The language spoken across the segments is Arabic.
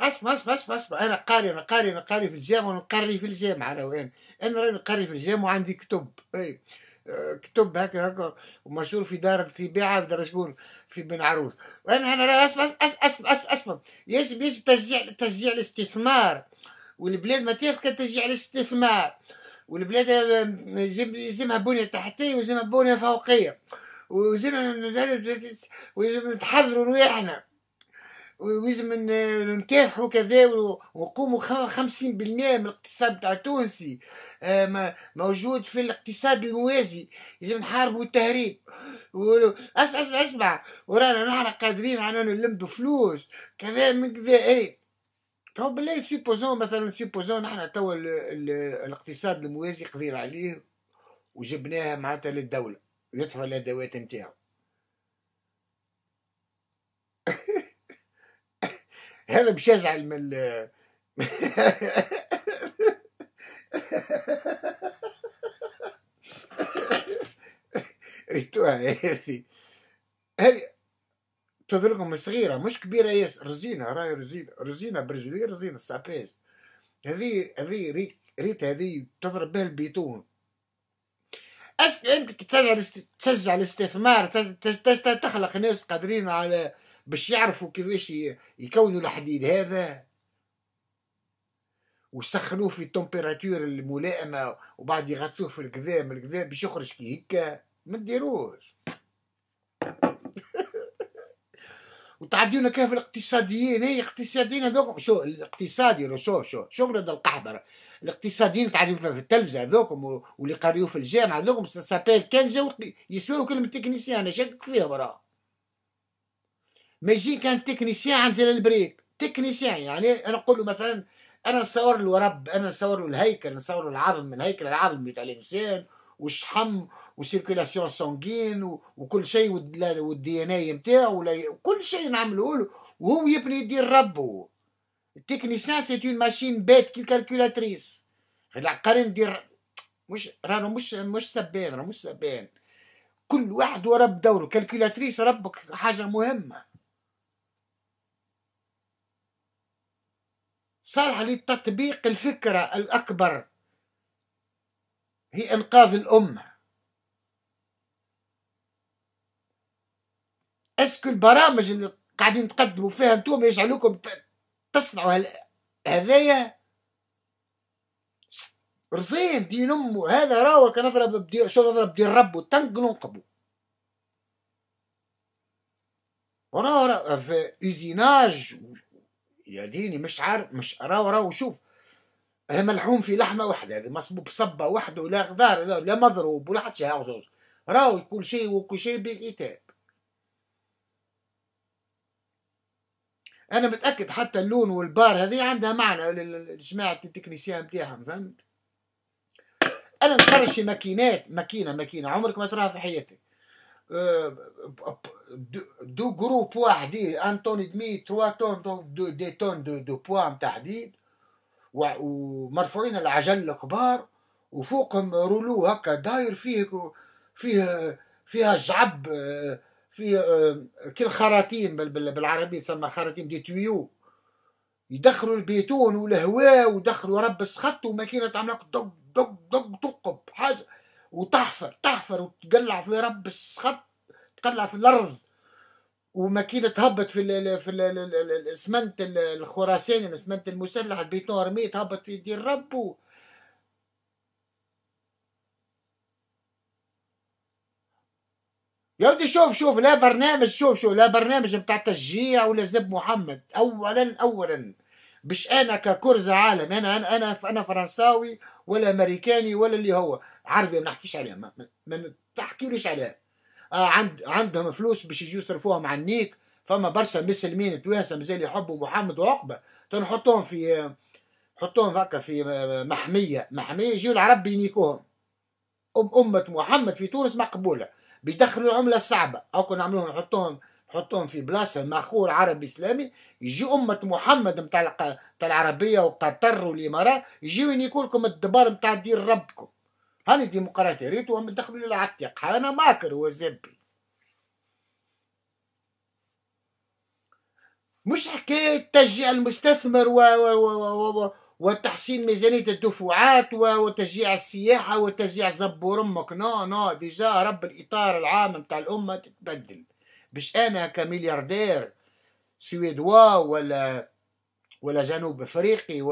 اسمع، انا قاري في الجامعة ونقري في الجامعة. انا راني نقري في الجامعة وعندي كتب هكا ومشهور في دار الطباعة بدار شكون في بن عروس. انا راني اسمع، يجب تشجيع الاستثمار، والبلاد ما تفكر تشجيع الاستثمار، والبلاد يلزمها بنية تحتية ويلزمها بنية فوقية، ويلزم نتحضروا رواحنا، ويلزم نكافحوا كذا، ونقوموا 50% من الاقتصاد بتاع التونسي موجود في الاقتصاد الموازي، لازم نحاربوا التهريب. اسمع، ورانا نحن قادرين على نلمدوا فلوس كذا من كذا. تو بالله سيبوزون نحن توا الاقتصاد الموازي قدير عليه وجبناها معناتها للدولة ويدفع الادوات نتاعو. هذا باش يزعل من ريتوها هذه تظلكم صغيرة مش كبيرة ياسر. رزينة راهي رزينة برجلية، رزينة ساباز. هذه ريت هذه تضرب بها البيتون. انت تشجع الاستثمار، تخلق ناس قادرين على باش يعرفوا كيفاش يكونوا الحديد هذا ويسخنوه في التمبيراتور الملائمة وبعد يغطسوه في الكذا باش يخرج كي هكا. ما تديروش وتعديونا كيف الاقتصاديين. اقتصاديين هذوك شو الاقتصادي راه شوف هذا القحبره. الاقتصاديين تعرفوا في التلفزه هذوك واللي قريوا في الجامعه هذوك سابيل كان جاو يسويو كلمه تكنيسيان. انا شاكك فيهم راه ما يجي كان تكنيسيان عند جلال بريك. تكنيسيان يعني انا نقول له مثلا انا نصور له رب، انا نصور له الهيكل، نصور له العظم، الهيكل العظمي تاع الانسان والشحم وسيركولاسيون سانغين وكل شيء والدي ان اي نتاعو وكل شيء نعملوه له وهو يبني يدير ربه. التكنيسيان سي اون ماشين بات كي كالكولاتريس. العقاري ندير مش راهو مش سبان. كل واحد ورب دوره. كالكولاتريس ربك حاجه مهمه صالحه لتطبيق الفكره الاكبر، هي انقاذ الامه. اسكو البرامج اللي قاعدين تقدموا فيها انتم يجعلوكم تصنعوا هذايا رزين دين امو هذا راهو كنضرب نضرب دين رب وطنق ننقبو وراه في اوزيناج يا ديني مش عارف مش راهو شوف ملحوم في لحمه واحده، هذا مصبوب صبه وحده ولا خضار لا مضروب ولا حتى شيء. راهو كل شيء بكتاب. أنا متأكد حتى اللون والبار هذه عندها معنى لجماعة التكنيسيان بتاعهم، فهمت؟ أنا نخرج في ماكينات، ماكينة عمرك ما تراها في حياتك. دو غرو بوا حديد، أن تون دمي، تروا تون، دي تون دو بوا نتاع حديد، ومرفوعين العجل الكبار، وفوقهم رولو هكا داير فيها جعب في كل خراطيم بالعربية تسمى خراطيم دي تويو، يدخلوا البيتون والهواء ويدخلوا رب السخط وماكينة تعمل دق دق دق تقب حاجة وتحفر وتقلع في رب السخط، تقلع في الأرض، وماكينة تهبط في الإسمنت الخراساني، الإسمنت المسلح، البيتون رميه تهبط في يدي الرب. يا ودي شوف لا برنامج لا برنامج بتاع تشجيع ولا زب محمد. اولا باش انا ككرزة عالم، انا فرنساوي ولا امريكاني ولا اللي هو عربي، ما نحكيش عليها، ما تحكيوليش عليها. عندهم فلوس باش يجيو يصرفوها مع النيك. فما برشا مسلمين توانسه مازال يحبوا محمد وعقبه، تنحطوهم حطوهم هكا في محميه يجيو العرب ينيكوهم. امه محمد في تونس مقبوله بيدخلوا العمله الصعبه، او كنا نعملوهم نحطوهم في بلاصه ماخور عربي اسلامي، يجي امه محمد نتاع العربيه وقطر والامارات يجيو ينيكوا لكم الدبار نتاع دير ربكم. هاني ديمقراطيه ريتو هم دخلوا للعتيق. انا ماكر وزبي مش حكاية تشجيع المستثمر وتحسين ميزانية الدفعات وتشجيع السياحة وتشجيع زبور أمك. نو نو، ديجا رب الإطار العام متاع الأمة تتبدل. باش أنا كملياردير سويدوا ولا جنوب أفريقي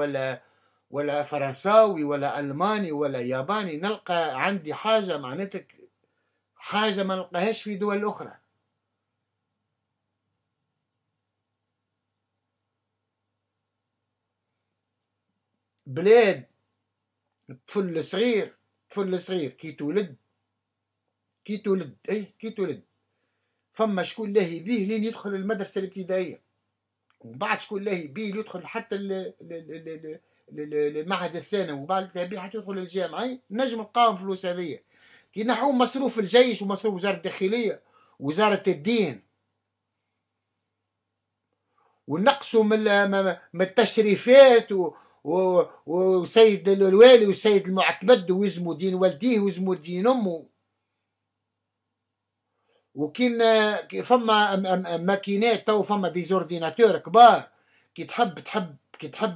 ولا فرنساوي ولا ألماني ولا ياباني نلقى عندي حاجة، معناتك حاجة ما نلقاهاش في دول أخرى. بلاد الطفل الصغير كي تولد فما شكون لاهي بيه لين يدخل المدرسة الابتدائية، ومن بعد شكون لاهي بيه يدخل حتى المعهد الثانوي، وبعد تابيه حتى يدخل الجامعة. نجم نلقاهم فلوس هذيا كي نحو مصروف الجيش ومصروف وزارة الداخلية ووزارة الدين، ونقصوا من التشريفات وسيد الوالي وسيد المعتمد ويزمو دين والديه ويزمو دين امه. وكين فما ماكينات، تو فما ديزورديناتور كبار كي تحب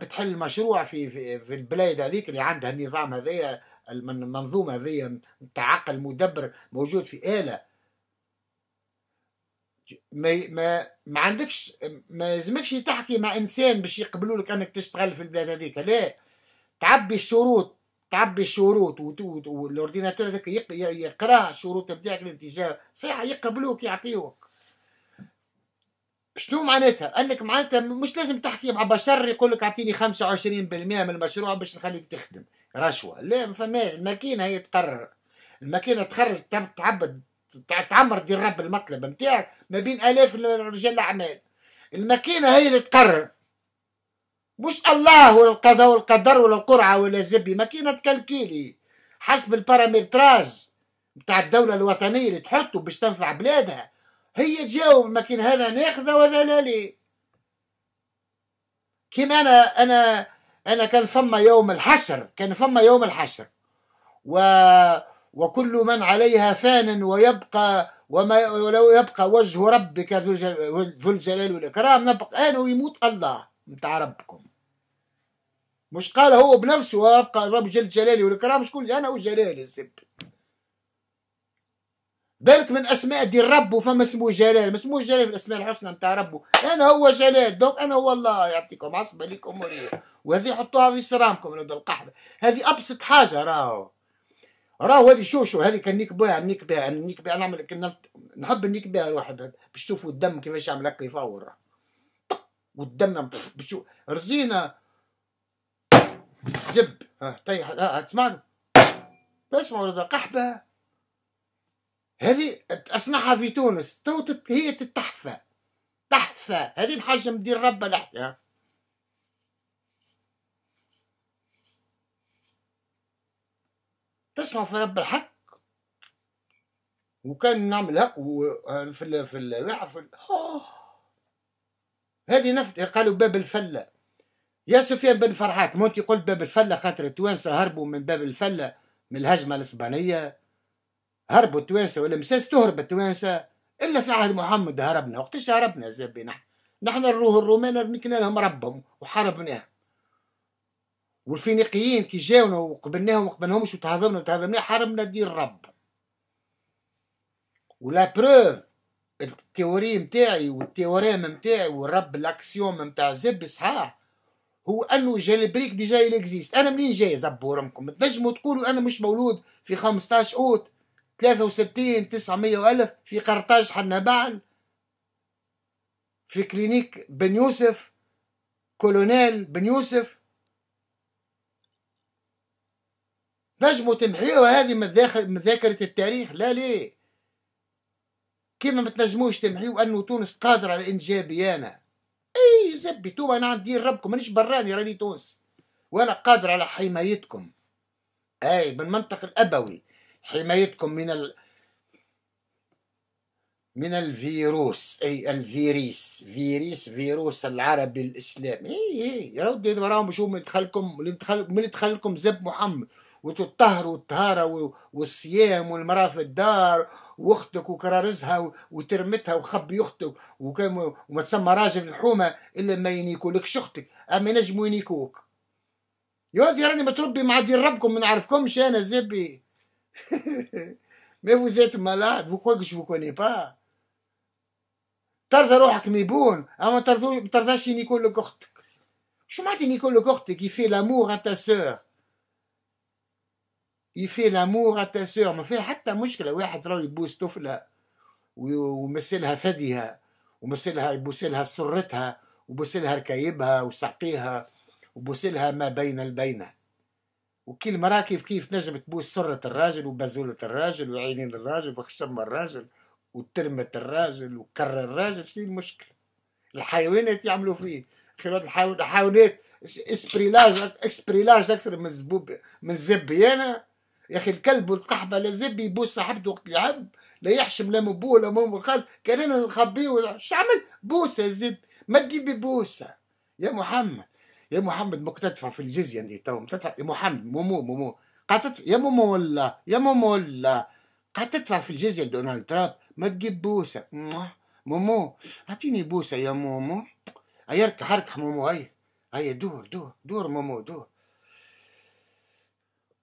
تحل مشروع في البلاد هذيك اللي عندها النظام هذايا، المنظومه هذيا نتاع عقل مدبر موجود في آلة، ما عندكش، ما يلزمكش تحكي مع انسان باش يقبلولك انك تشتغل في البلاد هذيك. لا، تعبي الشروط والاورديناتور هذاك يقرا شروط نتاعك الاتجاه صحيح يقبلوك يعطيوك. شنو معناتها؟ انك معناتها مش لازم تحكي مع بشر يقول لك اعطيني 25% من المشروع باش نخليك تخدم رشوه. لا، ما فماش. الماكينه هي تقرر، الماكينه تخرج تعمر دير رب المطلب نتاعك ما بين آلاف رجال الأعمال. الماكينة هي اللي تقرر، مش الله ولا القضاء والقدر ولا القرعة ولا الزبي. ماكينة تكالكيلي حسب البارامتراج نتاع الدولة الوطنية اللي تحطه باش تنفع بلادها، هي تجاوب الماكينة هذا ناخذه وهذا لا. لي كيما أنا كان فما يوم الحشر وكل من عليها فان ويبقى ولو يبقى وجه ربك ذو الجلال والإكرام. نبقى أنا ويموت الله متاع ربكم، مش قال هو بنفسه ويبقى رب ذو الجلال والإكرام. شكون اللي أنا وجلال الزب؟ بالك من أسماء دي الرب وفما اسمه جلال، ما اسمه جلال في الأسماء الحسنى متاع ربه. أنا هو جلال، دونك أنا هو الله. يعطيكم عصبة ليكم وليه، وهذه حطوها في سرامكم لو القحبة. هذه أبسط حاجة راهو. هذه شوشو، هذه كان نيك بها نعمل، كنا نحب نيك بها واحد باش تشوفوا الدم كيفاش يعمل هكا يفور، والدم باش رزينا زب. طيح تسمعوا اسمعوا هذا قحبه، هذه اصنعها في تونس تو هي التحفه. هذه الحجم ديال ربه لحيه. تسمع في رب الحق، وكان نعمل هك في ال في الواحد في هذه نفط. قالوا باب الفله، يا سفيان بن فرحات مونتي قلت باب الفله خاطر التوانسه هربوا من باب الفله من الهجمه الاسبانيه. هربوا التوانسه والمساس، تهرب التوانسه الا في عهد محمد. هربنا وقتاش هربنا زبي؟ نحن الرومان رمينا لهم ربهم وحاربناهم، والفينيقيين كي جاونا وقبلناهم وقبلناهمش وتهاضمنا حرمنا دين الرب. ولا بروف التيوري نتاعي والتيوريم نتاعي والرب الاكسيوم نتاع زب صحاح، هو انه جاليل بريك ديجا يليكزيست. انا منين جاي زبورمكم؟ تنجموا تقولوا انا مش مولود في 15 اوت 63 900 في قرطاج حنبعل في كلينيك بن يوسف كولونيل بن يوسف. نجموا تمحيوها هذه من ذاكرة التاريخ. لا ليه، كيما ما تنجموش تمحيو أنه تونس قادرة على إنجابي. أنا أي زبي توما، أنا عندي ربكم، مانيش براني، راني تونس، وأنا قادر على حمايتكم أي بالمنطق الأبوي، حمايتكم من الفيروس، أي الفيريس، فيروس العربي الإسلامي. أي يا راهم بشو من دخلكم زب محمد وتطهروا الطهارة والصيام والمرأة في الدار واختك وكرارزها وترمتها وخبي اختك وما تسمى راجل الحومة الا ما ينيكولكش اختك، اما ينجموا ينيكوك. يا ودي راني متربي مع دير ربكم ما نعرفكمش انا زبي. مي فوز ات مالاد فو كوا كو جو كوني با. ترضى روحك ميبون اما ترضاش ينيكولك اختك. شو معناتها ينيكولك اختك؟ يفي لامور ا تا سور. يفي لامور تا سور، ما فيه حتى مشكله. واحد راه يبوس طفله ويمسلها ثديها ومسلها يبوسلها سرتها وبوسلها ركايبها وساقيها وبوسلها ما بين البينه، وكل مراه كيف كيف تنجم تبوس سره الراجل وبازوله الراجل وعينين الراجل وخشم الراجل وترمه الراجل وكر الراجل. شنو المشكله؟ الحيوانات يعملوا فيه خيرات الحيوانات اسبريلاج اكثر من الزبوب من الزبي. انا يا اخي الكلب والقحبه لازم يبوس صاحبته وقت يلعب، لا يحشم لا من بوه لا من خال، كان انا نخبيه ولا شو عمل؟ بوسه الزب، ما تجيب لي بوسه يا محمد. يا محمد ماك تدفع في الجزيه انت تو تدفع يا محمد. مومو قعدت يا مومو والله يا مومو والله قعدت تدفع في الجزيه لدونالد ترامب، ما تجيب بوسه. مومو اعطيني بوسه يا مومو. هيرك حرك مومو، هيا دور دور دور مومو دور.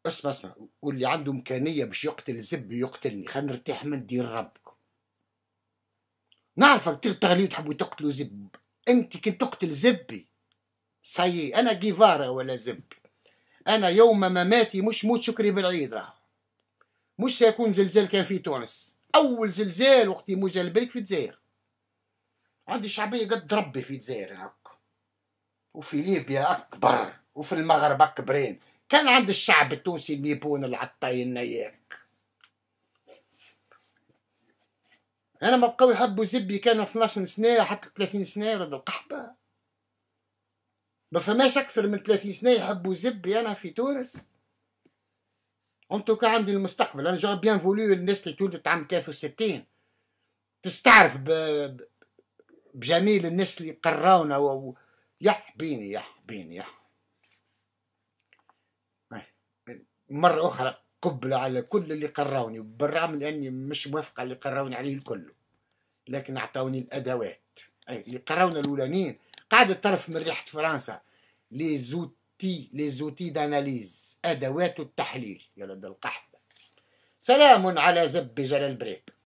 اسمع واللي عنده امكانيه باش يقتل زبي يقتلني، خلينا نرتاح من دير ربكم. نعرفك تغلي وتحبوا تقتلوا زب، انت كي تقتل زبي صايي انا جيفارا ولا زبي. انا يوم مماتي مش موت شكري بالعيد، راه مش سيكون زلزال كان في تونس، اول زلزال وقت يموت جالل بريك في الجزائر. عندي شعبيه قد ربي في الجزائر هكا، وفي ليبيا اكبر، وفي المغرب اكبرين. كان عند الشعب التونسي الميبون العطاين نياك. انا ما بقاو يحبوا زبي كان 12 سنه حتى 30 سنه ولاد القحبه. ما فماش اكثر من 30 سنه يحبوا زبي انا في تونس. ان توكا عندي المستقبل، انا جا بيان فولو الناس اللي تولدت عام 63 تستعرف بجميل الناس اللي قراونا يحبيني يحبيني يحبيني. مرة أخرى قبلة على كل اللي قراوني، بالرغم من أني مش موافقة اللي قراوني عليه الكل، لكن أعطوني الأدوات. أي اللي قراونا الأولانيين قاعدة طرف من ريحة فرنسا، لي زوتي داناليز، أدوات التحليل. يا ولد القحبة. سلام على زب جلال بريك.